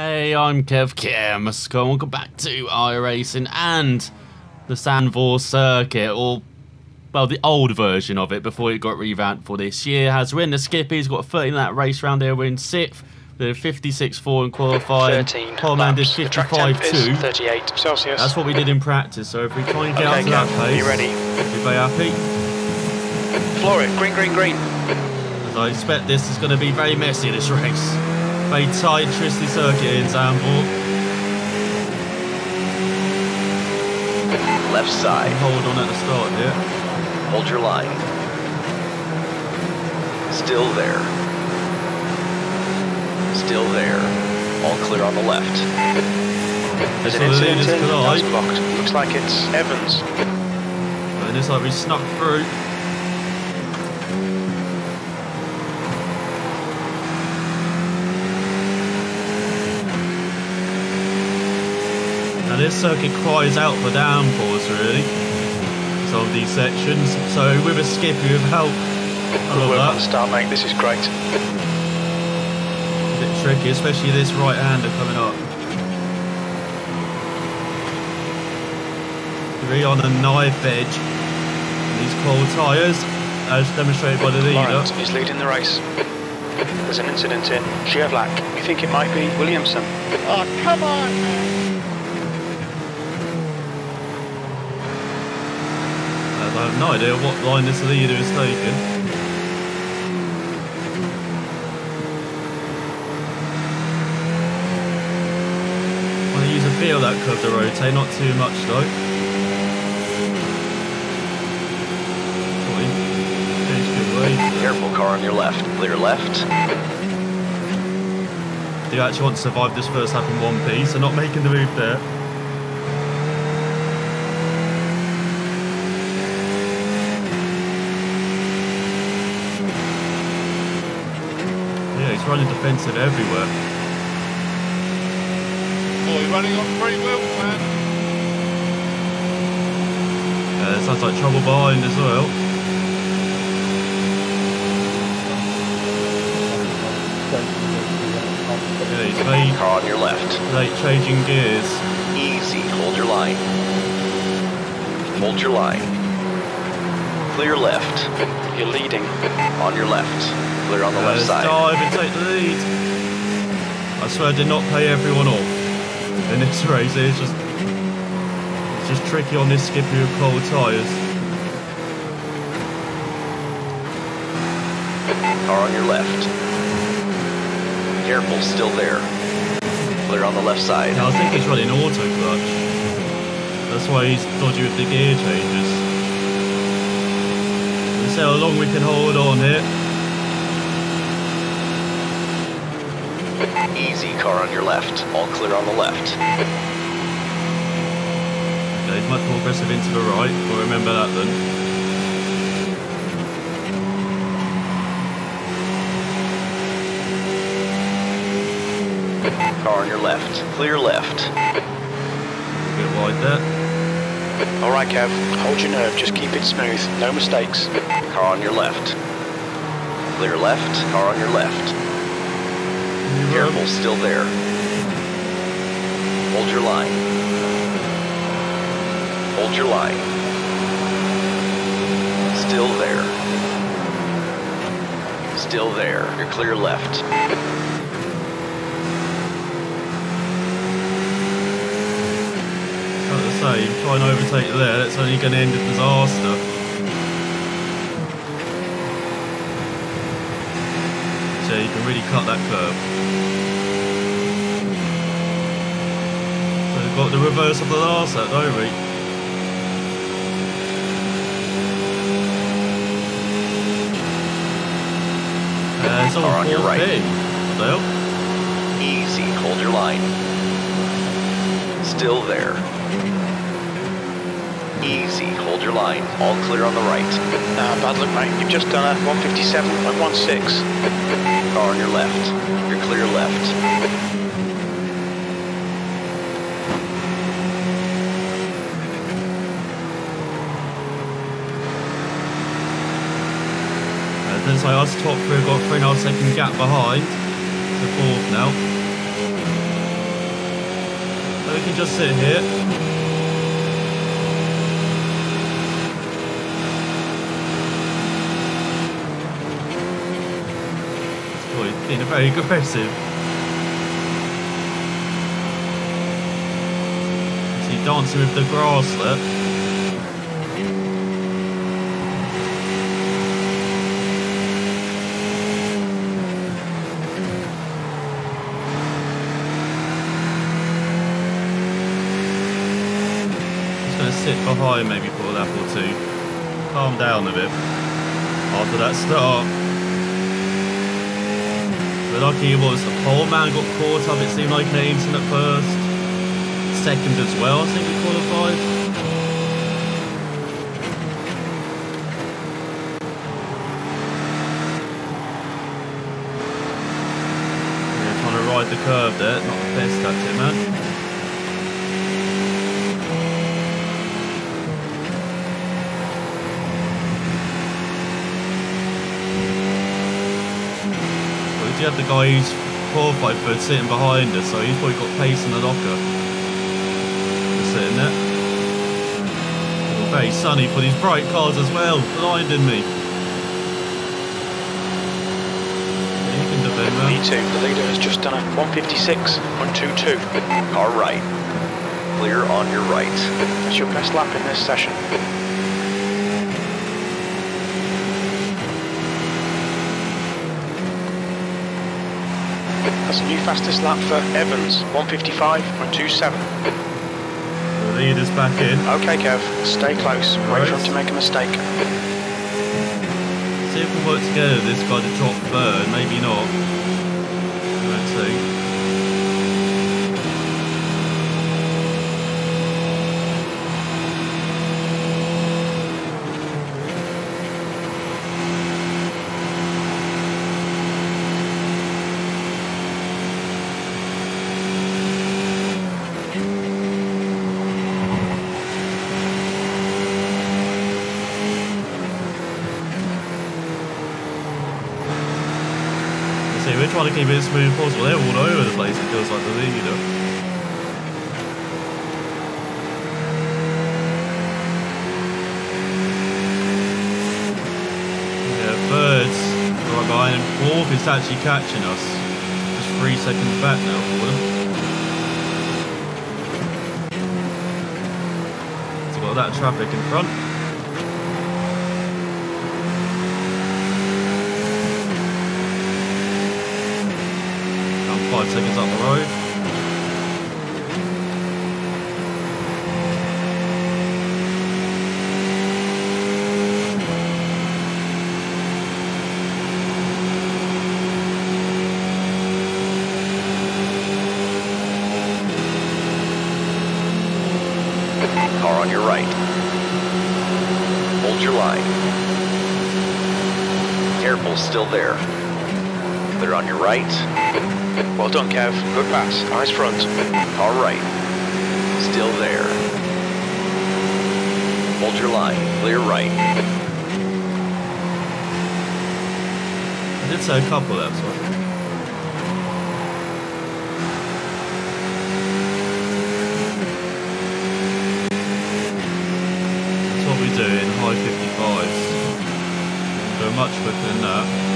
Hey, I'm Kev Kermasco. Welcome back to iRacing and the Zandvoort circuit, or well, the old version of it before it got revamped for this year. Has we're in the Skippy's got a 13-lap race round here. We're in 6th, the 56.4 in qualifying. 13 laps. 55.2. 38 Celsius. That's what we did in practice. So if we try and get out to that pace, we'll be happy. Floor it, green, green, green. As I expect, this is going to be very messy. This race. Very tight, twisty circuit in Zandvoort. Left side. Hold on at the start here. Hold your line. Still there. Still there. All clear on the left. There's an incident. That's blocked. Looks like it's Evans. And it's like we snuck through. This circuit cries out for downpours, really. Some of these sections. So with a Skippy, with help. Good work on the start, mate. This is great. A bit tricky, especially this right-hander coming up. 3 on a knife edge. These cold tyres, as demonstrated by the leader. He's leading the race. There's an incident in Chevlak. We think it might be Williamson. Oh, come on, man. I have no idea what line this leader is taking. I want to use a feel that curve to rotate, not too much though. Careful, car on your left, clear left. Do you actually want to survive this first lap in one piece? So not making the move there. Running defensive everywhere. Oh, you're running on free wheels, man. Yeah, that sounds like trouble behind as well. Yeah, he's late. Car on your left. Late changing gears. Easy, hold your line. Hold your line. Clear left. You're leading. On your left. Clear on the left side. Dive and take the lead. I swear I did not pay everyone off in this race. It's just tricky on this Skippy with cold tyres. Car on your left. Careful, still there. Clear on the left side. Yeah, I think he's running auto clutch. That's why he's dodgy with the gear changes. Let's see how long we can hold on here. Easy, car on your left. All clear on the left. Okay, he's much more aggressive into the right. We'll remember that then. Car on your left. Clear left. A bit wide there. All right, Kev. Hold your nerve. Just keep it smooth. No mistakes. Car on your left. Clear left. Car on your left. Careful, still there. Hold your line. Hold your line. Still there. Still there. You're clear left. As I say, try and overtake there. That's only going to end in disaster. So you can really cut that curve. So we've got the reverse of the last lap, don't we? It's all on your right. Well. Easy, hold your line. Still there. Easy, hold your line. All clear on the right. Bad luck, mate. You've just done a 157.16. Car on your left. You're clear left. Then so us top three, we've got a 3.5 second gap behind. The fourth now. can just sit here. This boy is being very aggressive. Is he dancing with the grass there? Behind maybe for an apple or two. Calm down a bit after that start. But lucky it was the pole man got caught up. It seemed like Evans at first, second as well. I think we qualified. Yeah, trying to ride the curve there. Not the best at it, man. You had the guy who's qualified for sitting behind us, so he's probably got pace in the locker. Just sitting there. Very sunny for these bright cars as well, blinding me. You can do that, man. V2, the leader has just done a 1:56, 1:22. Car right. Clear on your right. That's your best lap in this session. That's a new fastest lap for Evans, 1:55.27. The leader's back in. Okay, Kev, stay close. Wait for him to make a mistake. See if we work together, this guy to top third, maybe not. Let's see. Trying to keep it as smooth as possible. They're all over the place, it feels like, the leader. Yeah, third's right behind him. Fourth is actually catching us. Just 3 seconds back now for them. So got that traffic in front. Seconds up the road. Car on your right. Hold your line. Airpool's still there. They're on your right. Well done, Kev. Good pass. Nice front. All right. Still there. Hold your line. Clear right. I did say a couple, that's right. That's what we do in high 55s. They're much quicker than that.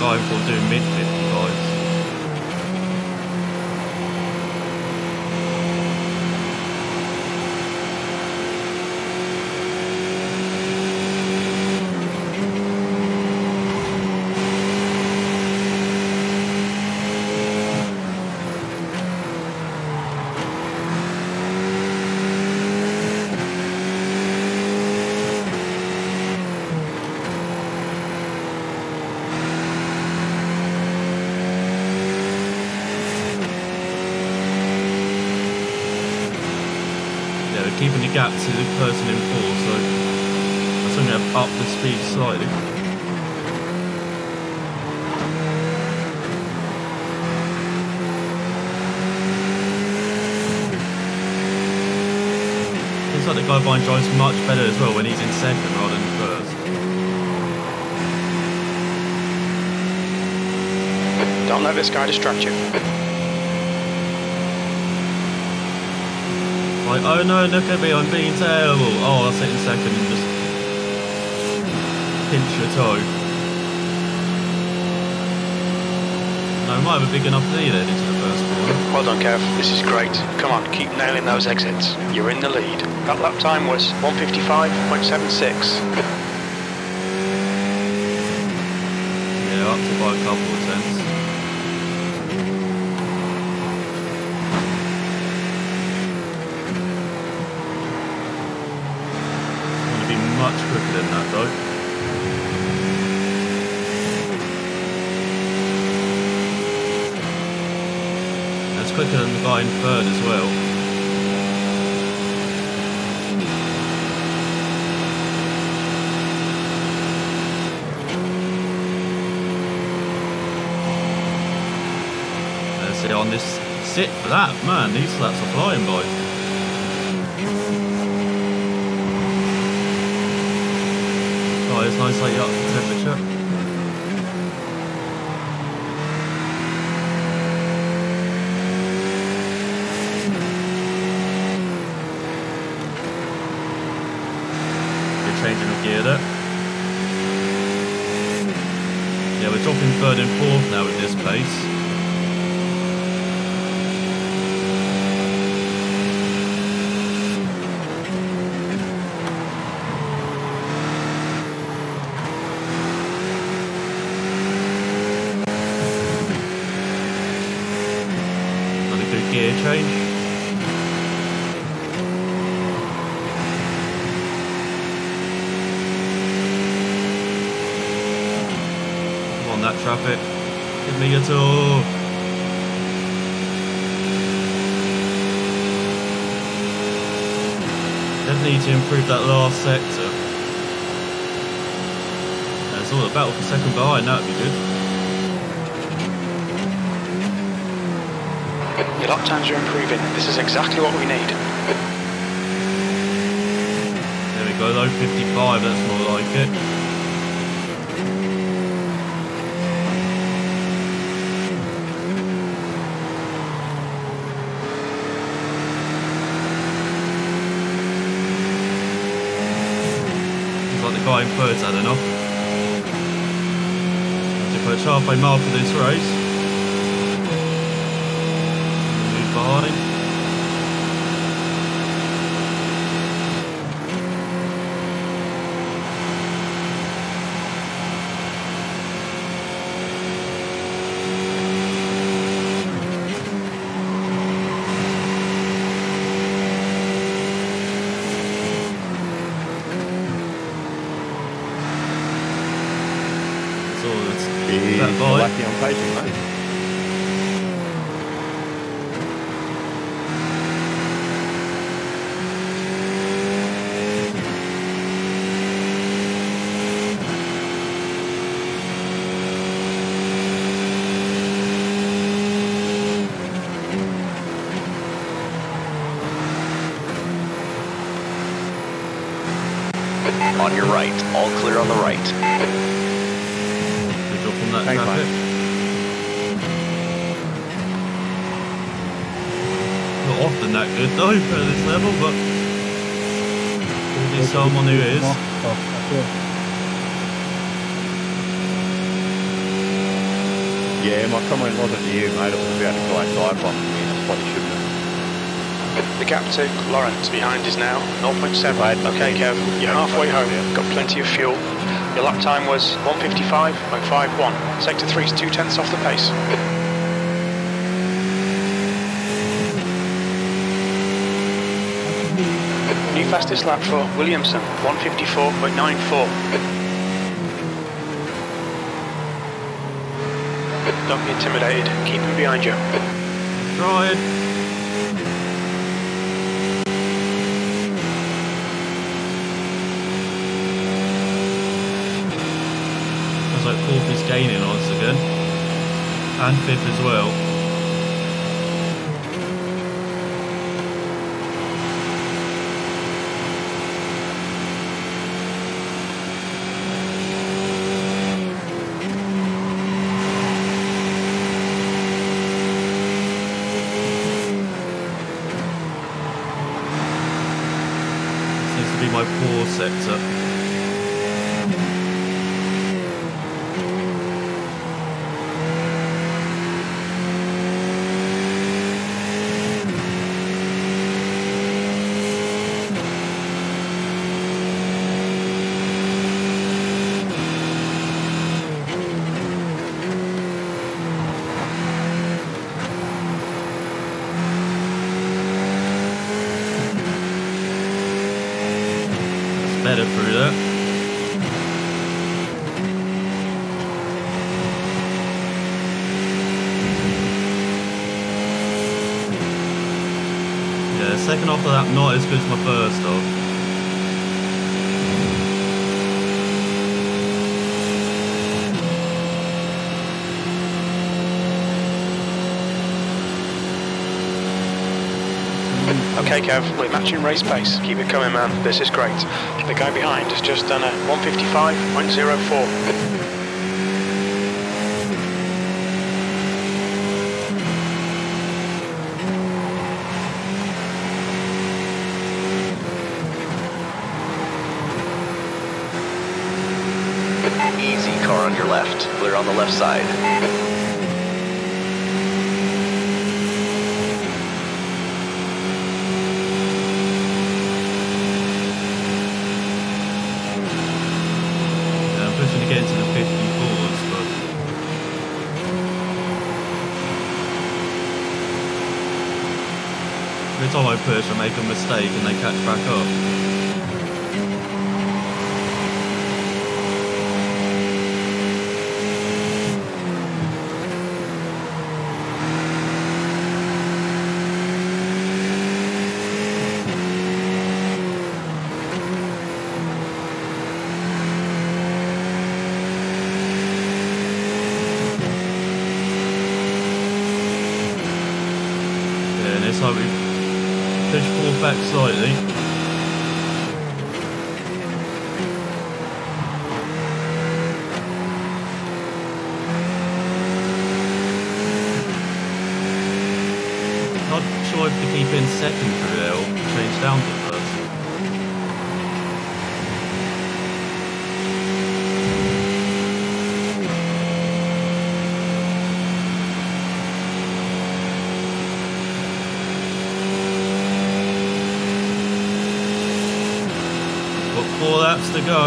Guy will do mid 55s. Keeping the gap to the person in four, so that's only up the speed slightly. Looks like the guy behind drives much better as well when he's in second rather than first. Don't let this guy distract you. Like, oh no, look at me, I'm being terrible. Oh, I'll sit in second and just pinch your toe. No, we might have a big enough lead into the first corner. Well done, Kev. This is great. Come on, keep nailing those exits. You're in the lead. That lap time was 1:55.76. Up to by a couple of tenths. I'm going to be much quicker than that though. That's quicker than the guy in third as well. On this sixth lap, man, these laps are flying by. Oh, it's nice that you're up to temperature. You're changing the gear there. Yeah, we're dropping third and fourth now at this pace. Traffic, give me a tour. Definitely need to improve that last sector. That's all the battle for second behind, that would be good. Your lap times are improving, this is exactly what we need. There we go, low 55, that's more like it. Buying thirds, I don't know. Just push halfway mile for this race. Move behind. On your right, all clear on the right. We're dropping that traffic. Not often that good though at this level, but there's someone who is. Yeah, my comment wasn't you, mate. I was about to go and dive off me, that's what you shouldn't have. The gap to Lawrence behind is now 0.7. Right, okay, Kev, you're halfway home. Got plenty of fuel. Your lap time was 1:55.51. Sector 3 is 0.2 off the pace. New fastest lap for Williamson, 1:54.94. Don't be intimidated. Keep him behind you. Right. Fourth is gaining on us again, and fifth as well. my poor sector. Better through that. Yeah, the second half of that not as good as my first half. Okay, Kev, we're matching race pace. Keep it coming, man. This is great. The guy behind has just done a 155.04. Easy, car on your left. Clear on the left side. Every time I push, I make a mistake and they catch back up. Yeah, and it's like we push forward back slightly. Not sure if to keep in second through there or change down to first. Four laps to go.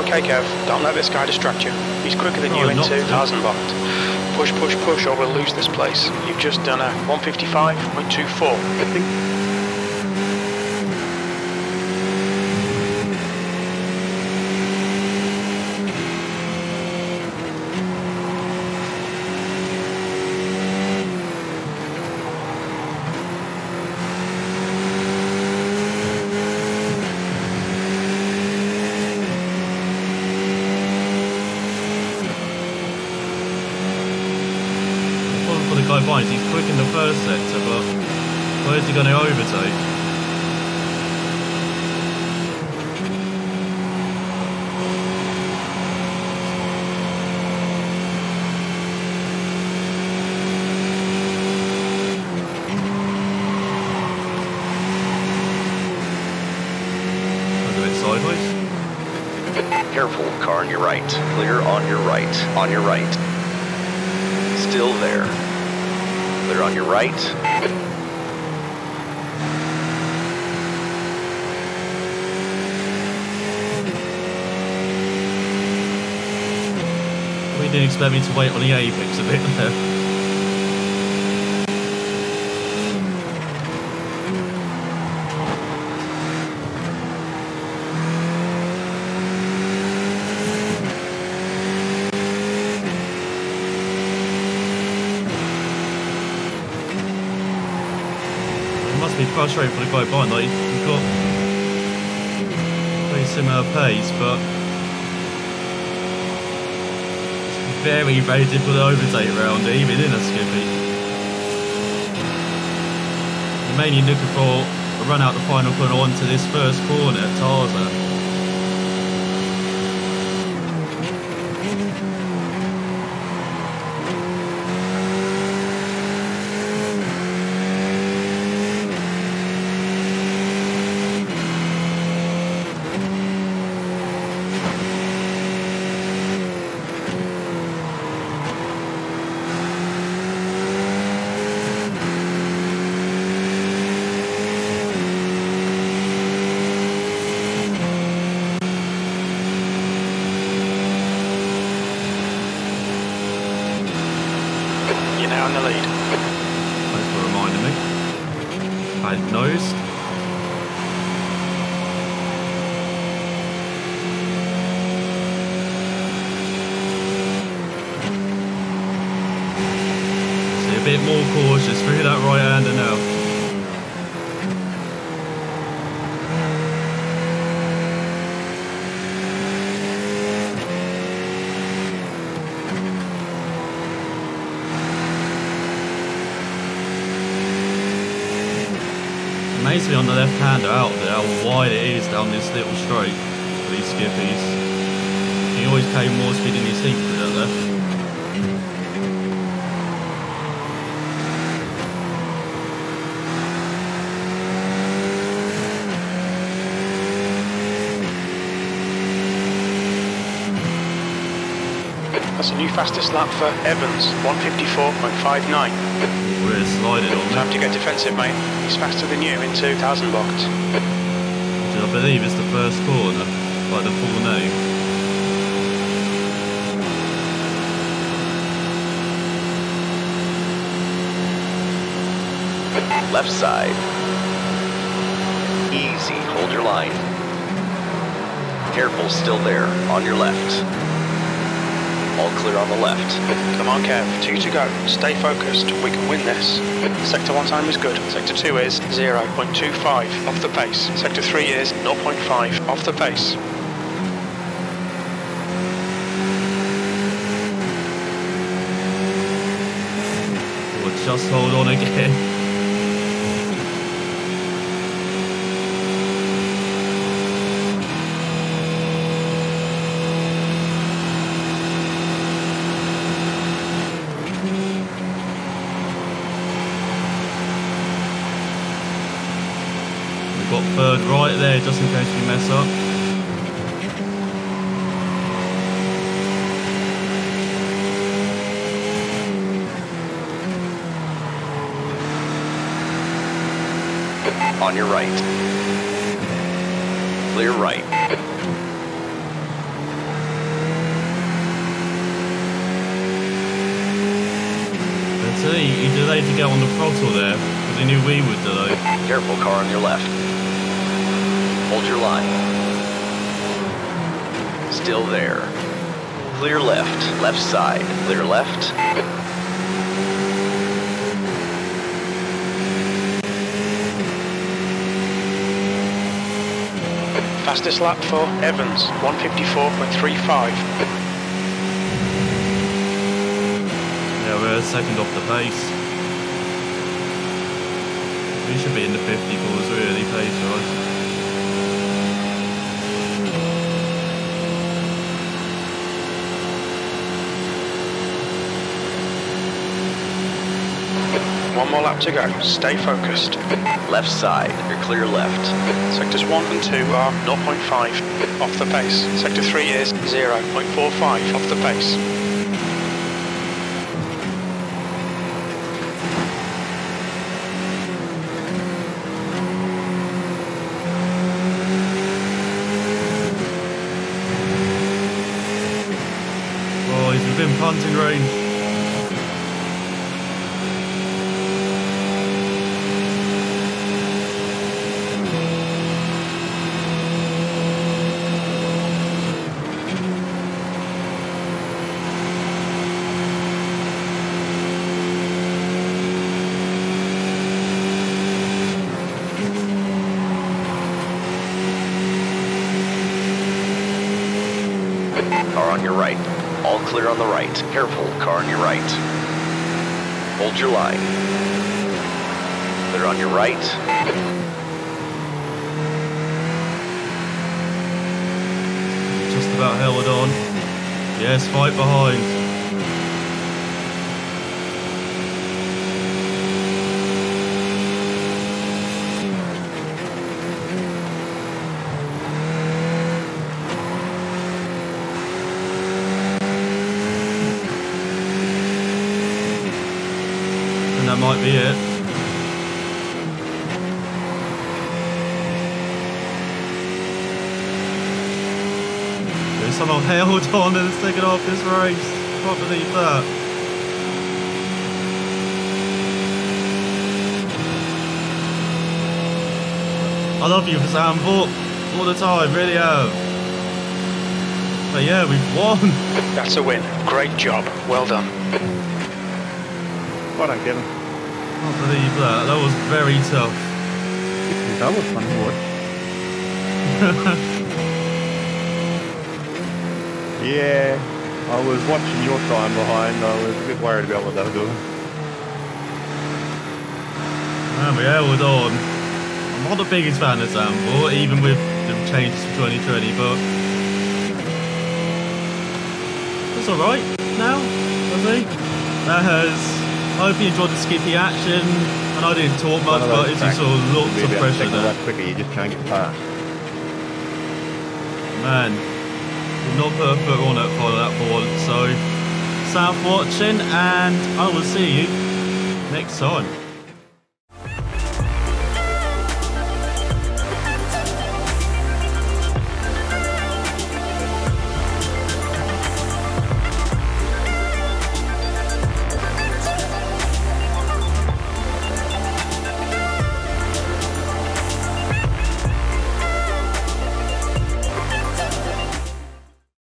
Okay, Kev, don't let this guy distract you. He's quicker than you in two, Tarzan bombed. Push, push, push, or we'll lose this place. You've just done a 155.24. He's quick in the first sector, but where's he going to overtake? I'll do it sideways. Careful, car on your right. Clear on your right. On your right. Still there. Clear on your right. We didn't expect me to wait on the apex a bit there. It's frustrating for the guy behind, like he's got very similar pace, but it's very, very difficult to overtake around it, even in a Skippy. You're mainly looking for a run out the final corner onto this first corner at Tarzan. down the lead. Thanks for reminding me. Faint nose. See, a bit more cautious through that right hander now. Basically on the left hander out there, how wide it is down this little straight for these skippies. He always came more speed in his seat for that left. That's a new fastest lap for Evans, 154.59. Slided on. Time to get defensive, mate. He's faster than you in 2000 blocked. Which I believe is the first corner by the full name. Left side. Easy. Hold your line. Careful, still there. On your left. All clear on the left. Come on, Kev. Two to go. Stay focused. We can win this. Sector 1 time is good. Sector 2 is 0.25 off the pace. Sector 3 is 0.5 off the pace. We'll just hold on again. Third right there, just in case we mess up. On your right. Clear right. That's it, he delayed to get on the throttle there, because he knew we would delay. Careful, car on your left. Hold your line. Still there. Clear left. Left side. Clear left. Fastest lap for Evans, 154.35. Yeah, we're second off the pace. We should be in the 50 balls really pace, right? One more lap to go. Stay focused. Left side. You're clear left. Sectors 1 and 2 are 0.5 off the pace. Sector 3 is 0.45 off the pace. Oh, he's within punting range. Clear on the right. Careful, car on your right. Hold your line. Clear on your right. Just about held on. Yes, fight behind. That might be it. They somehow held on in the second half of this race. Can't believe that. I love you for Zandvoort all the time, really have. But yeah, we've won. That's a win. Great job. Well done. Well done, Kevin. I can't believe that. That was very tough. That was fun to watch. Yeah, I was watching your time behind. I was a bit worried about what they were doing. And we held on. I'm not the biggest fan of Zandvoort, even with the changes for 2020, but that's alright now, I think. I hope you enjoyed the Skippy action, and I didn't talk much, but it's just sort of lots of pressure there. Quicker, you just can't get past. Man, did not put a foot on it for that board, so, thanks for watching, and I will see you next time.